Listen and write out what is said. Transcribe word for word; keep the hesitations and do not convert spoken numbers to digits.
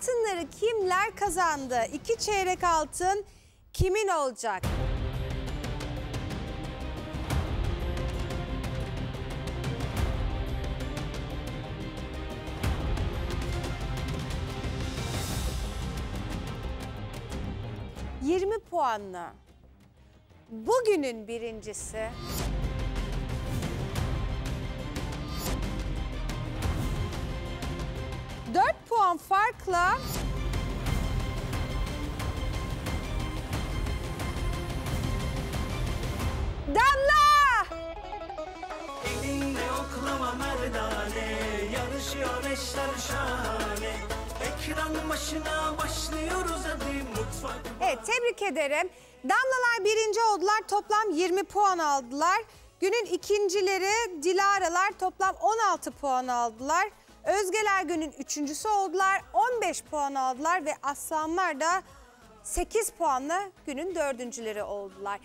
altınları kimler kazandı? İki çeyrek altın kimin olacak? yirmi puanla bugünün birincisi dört puan farkla Damla! Elinde oklama merdane, yarışıyor eşler şahane. Ekran başına başlıyoruz hadi mutfak. Evet, tebrik ederim. Damlalar birinci oldular, toplam yirmi puan aldılar. Günün ikincileri Dilaralar, toplam on altı puan aldılar. Özgeler günün üçüncüsü oldular, on beş puan aldılar ve Aslanlar da sekiz puanla günün dördüncüleri oldular.